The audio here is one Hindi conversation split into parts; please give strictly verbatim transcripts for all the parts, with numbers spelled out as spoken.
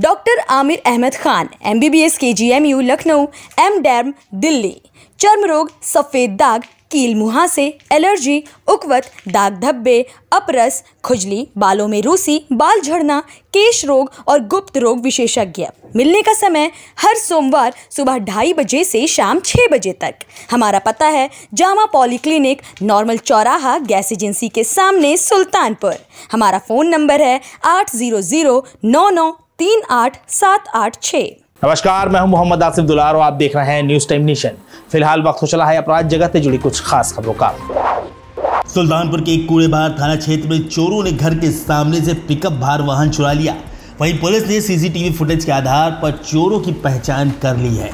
Doctor Aamir Ahmed Khan M B B S K G M U Lucknow, M derm Delhi, चर्म रोग, सफ़ेद दाग, कील मुहासे, एलर्जी, उकवत, दाग धब्बे, अपरस, खुजली, बालों में रूसी, बाल झड़ना, केश रोग और गुप्त रोग विशेषज्ञ। मिलने का समय हर सोमवार सुबह ढाई बजे से शाम छः बजे तक। हमारा पता है जामा पॉली क्लिनिक, नॉर्मल चौराहा, गैस एजेंसी के सामने, सुल्तानपुर। हमारा फ़ोन नंबर है आठ जीरो जीरो नौ नौ तीन आठ सात आठ छः। नमस्कार, मैं हूं मोहम्मद आसिफ दुलार और आप देख रहे हैं न्यूज़ टाइम नेशन। फिलहाल वक्त हो चला है अपराध जगत से जुड़ी कुछ खास खबरों का। सुल्तानपुर के कूड़ेबार थाना क्षेत्र में चोरों ने घर के सामने से पिकअप भार वाहन चुरा लिया। वहीं पुलिस ने C C T V footage के आधार पर चोरों की पहचान कर ली है।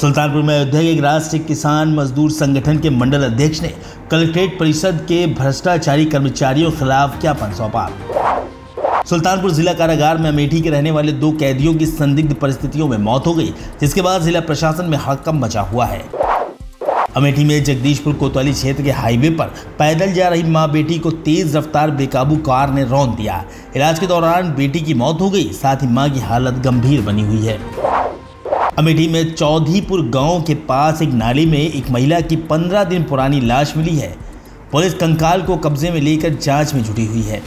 सुल्तानपुर में अयोध्या के राष्ट्रीय किसान मजदूर संगठन के मंडल अध्यक्ष ने कलेक्ट्रेट परिषद के भ्रष्टाचारी कर्मचारियों के खिलाफ ज्ञापन सौंपा। सुल्तानपुर जिला कारागार में अमेठी के रहने वाले दो कैदियों की संदिग्ध परिस्थितियों में मौत हो गई, जिसके बाद जिला प्रशासन में हड़कंप मचा हुआ है। अमेठी में जगदीशपुर कोतवाली क्षेत्र के हाईवे पर पैदल जा रही मां बेटी को तेज रफ्तार बेकाबू कार ने रौंद दिया। इलाज के दौरान बेटी की मौत हो गई, साथ ही मां की हालत गंभीर बनी हुई है। अमेठी में चौधरीपुर गाँव के पास एक नाले में एक महिला की पंद्रह दिन पुरानी लाश मिली है। पुलिस कंकाल को कब्जे में लेकर जाँच में जुटी हुई है।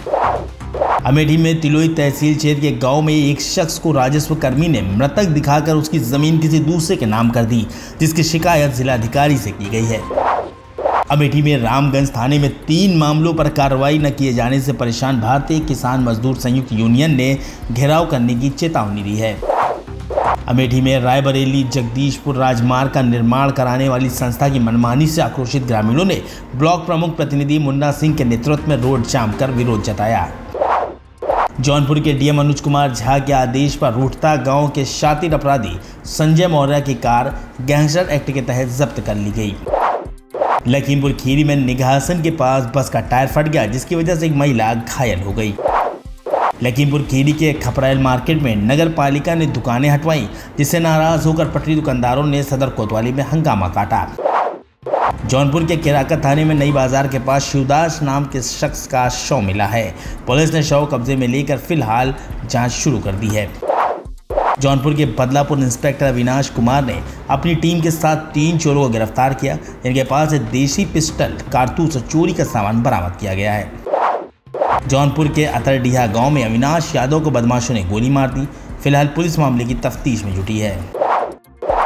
अमेठी में तिलोई तहसील क्षेत्र के गांव में एक शख्स को राजस्व कर्मी ने मृतक दिखाकर उसकी जमीन किसी दूसरे के नाम कर दी, जिसकी शिकायत जिलाधिकारी से की गई है। अमेठी में रामगंज थाने में तीन मामलों पर कार्रवाई न किए जाने से परेशान भारतीय किसान मजदूर संयुक्त यूनियन ने घेराव करने की चेतावनी दी है। अमेठी में रायबरेली जगदीशपुर राजमार्ग का निर्माण कराने वाली संस्था की मनमानी से आक्रोशित ग्रामीणों ने ब्लॉक प्रमुख प्रतिनिधि मुन्ना सिंह के नेतृत्व में रोड जाम कर विरोध जताया। जौनपुर के डी एम अनुज कुमार झा के आदेश पर रूठता गांव के शातिर अपराधी संजय मौर्य की कार गैंगस्टर एक्ट के तहत जब्त कर ली गई। लखीमपुर खीरी में निगहासन के पास बस का टायर फट गया, जिसकी वजह से एक महिला घायल हो गई। लखीमपुर खीरी के खपरायल मार्केट में नगर पालिका ने दुकानें हटवाईं, जिससे नाराज होकर पटरी दुकानदारों ने सदर कोतवाली में हंगामा काटा। जौनपुर के किराकत थाने में नई बाजार के पास शिवदास नाम के शख्स का शव मिला है। पुलिस ने शव कब्जे में लेकर फिलहाल जांच शुरू कर दी है। जौनपुर के बदलापुर इंस्पेक्टर अविनाश कुमार ने अपनी टीम के साथ तीन चोरों को गिरफ्तार किया, जिनके पास से देशी पिस्टल, कारतूस और चोरी का सामान बरामद किया गया है। जौनपुर के अतरडीहा गाँव में अविनाश यादव को बदमाशों ने गोली मार दी। फिलहाल पुलिस मामले की तफ्तीश में जुटी है।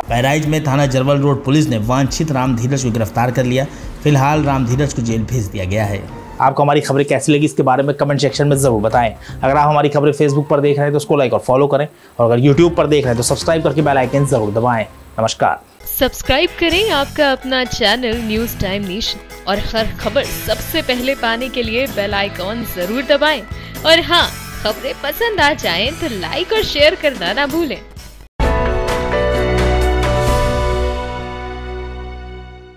बैराज में थाना जरवल रोड पुलिस ने वांछित राम धीरज को गिरफ्तार कर लिया। फिलहाल राम धीरज को जेल भेज दिया गया है। आपको हमारी खबरें कैसी लगी, इसके बारे में कमेंट सेक्शन में जरूर बताएं। अगर आप हमारी खबरें फेसबुक पर देख रहे हैं तो उसको लाइक और फॉलो करें, और अगर यूट्यूब पर देख रहे हैं तो सब्सक्राइब करके बेल आइकन जरूर दबाएं। नमस्कार। सब्सक्राइब करें आपका अपना चैनल न्यूज़ टाइम नेशन, और हर खबर सबसे पहले पाने के लिए बेल आइकॉन जरूर दबाएं। और हाँ, खबरें पसंद आ जाएं तो लाइक और शेयर करना ना भूलें।